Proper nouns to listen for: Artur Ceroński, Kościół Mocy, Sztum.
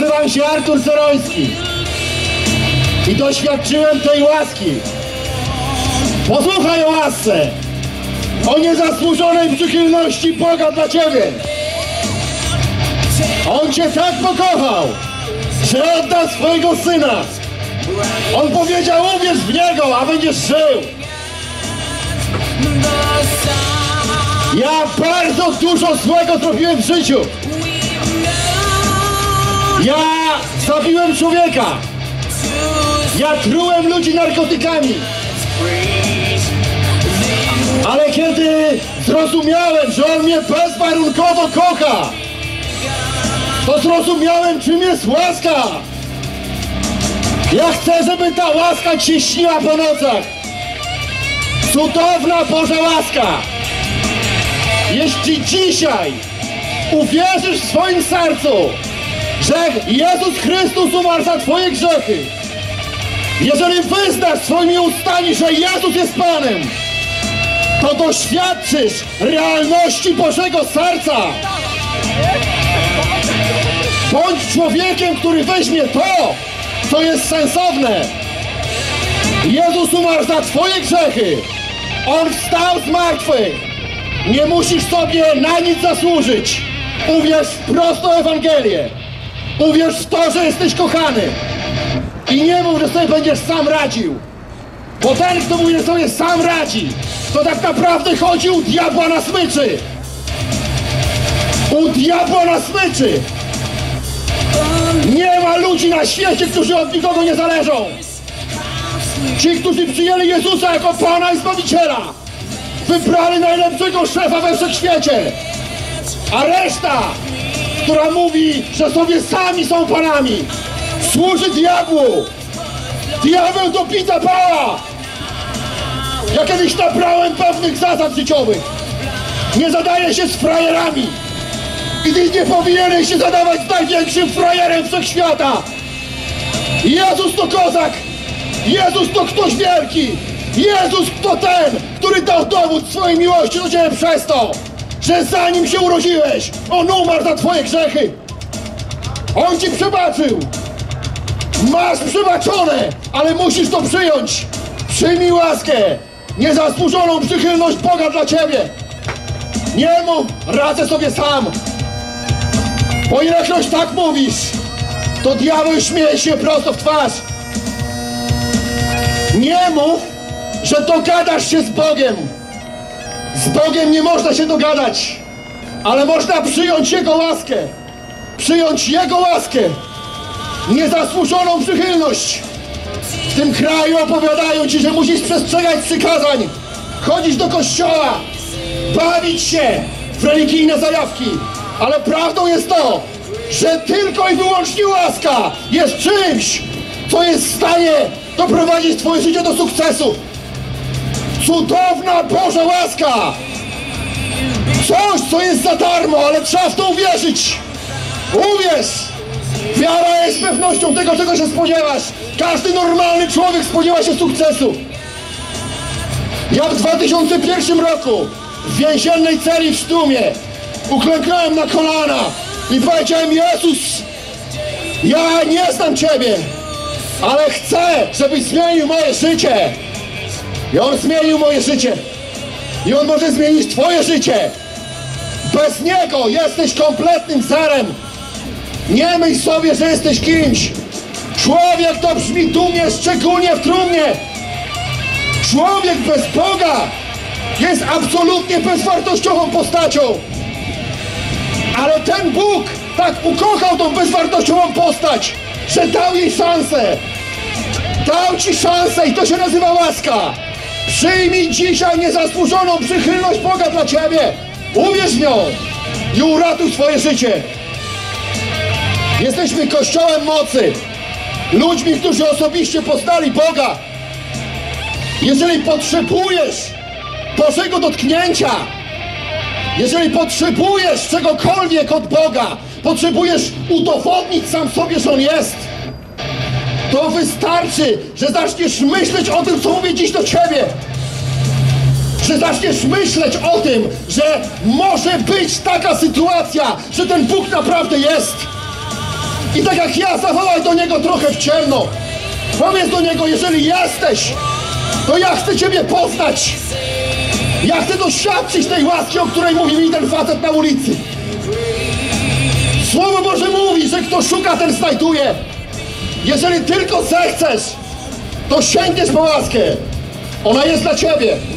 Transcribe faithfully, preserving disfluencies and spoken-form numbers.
Nazywam się Artur Ceroński i doświadczyłem tej łaski. Posłuchaj o łasce, o niezasłużonej przychylności Boga dla ciebie. On cię tak pokochał, że oddał swojego Syna. On powiedział: uwierz w Niego, a będziesz żył. Ja bardzo dużo złego zrobiłem w życiu. Ja zabiłem człowieka. Ja trułem ludzi narkotykami. Ale kiedy zrozumiałem, że On mnie bezwarunkowo kocha, to zrozumiałem, czym jest łaska. Ja chcę, żeby ta łaska ci się śniła po nocach. Cudowna Boża łaska. Jeśli dzisiaj uwierzysz w swoim sercu, że Jezus Chrystus umarł za twoje grzechy, jeżeli wyznasz swoimi ustami, że Jezus jest Panem, to doświadczysz realności Bożego serca. Bądź człowiekiem, który weźmie to, co jest sensowne. Jezus umarł za twoje grzechy. On wstał z martwych. Nie musisz sobie na nic zasłużyć. Uwierz w prostą Ewangelię. Uwierz w to, że jesteś kochany. I nie mów, że sobie będziesz sam radził. Bo ten, kto mówi, że sobie sam radzi, to tak naprawdę chodzi u diabła na smyczy. U diabła na smyczy. Nie ma ludzi na świecie, którzy od nikogo nie zależą. Ci, którzy przyjęli Jezusa jako Pana i Zbawiciela, wybrali najlepszego szefa we wszechświecie. A reszta, która mówi, że sobie sami są panami, służy diabłu. Diabeł to pita pała. Ja kiedyś nabrałem pewnych zasad życiowych. Nie zadaję się z frajerami. I nie powinieneś się zadawać z największym frajerem wszechświata. Jezus to kozak. Jezus to ktoś wielki. Jezus to ten, który dał dowód swojej miłości do ciebie przez to, że zanim się urodziłeś, On umarł za twoje grzechy. On ci przebaczył. Masz przebaczone, ale musisz to przyjąć. Przyjmij łaskę, niezasłużoną przychylność Boga dla ciebie. Nie mów: radzę sobie sam. Bo ilekroć tak mówisz, to diabeł śmieje się prosto w twarz. Nie mów, że dogadasz się z Bogiem. Z Bogiem nie można się dogadać, ale można przyjąć Jego łaskę. Przyjąć Jego łaskę. Niezasłużoną przychylność. W tym kraju opowiadają ci, że musisz przestrzegać przykazań, chodzić do kościoła, bawić się w religijne zajawki. Ale prawdą jest to, że tylko i wyłącznie łaska jest czymś, co jest w stanie doprowadzić twoje życie do sukcesu. Cudowna Boża łaska! Coś, co jest za darmo, ale trzeba w to uwierzyć. Uwierz! Wiara jest pewnością tego, czego się spodziewasz. Każdy normalny człowiek spodziewa się sukcesu. Ja w dwa tysiące pierwszym roku w więziennej celi w Sztumie uklęknąłem na kolana i powiedziałem: Jezus, ja nie znam Ciebie, ale chcę, żebyś zmienił moje życie. I On zmienił moje życie. I On może zmienić twoje życie. Bez Niego jesteś kompletnym zerem. Nie myśl sobie, że jesteś kimś. Człowiek to brzmi dumnie, szczególnie w trumnie. Człowiek bez Boga jest absolutnie bezwartościową postacią. Ale ten Bóg tak ukochał tą bezwartościową postać, że dał jej szansę. Dał ci szansę i to się nazywa łaska. Przyjmij dzisiaj niezasłużoną przychylność Boga dla ciebie. Uwierz w nią i uratuj swoje życie. Jesteśmy Kościołem Mocy. Ludźmi, którzy osobiście poznali Boga. Jeżeli potrzebujesz Bożego dotknięcia, jeżeli potrzebujesz czegokolwiek od Boga, potrzebujesz udowodnić sam sobie, że On jest, to wystarczy, że zaczniesz myśleć o tym, co mówię dziś do ciebie. Że zaczniesz myśleć o tym, że może być taka sytuacja, że ten Bóg naprawdę jest. I tak jak ja, zawołaj do niego trochę w ciemno. Powiedz do niego, jeżeli jesteś, to ja chcę ciebie poznać. Ja chcę doświadczyć tej łaski, o której mówi mi ten facet na ulicy. Słowo Boże mówi, że kto szuka, ten znajduje. Jeżeli tylko zechcesz, to sięgniesz po łaskę. Ona jest dla ciebie.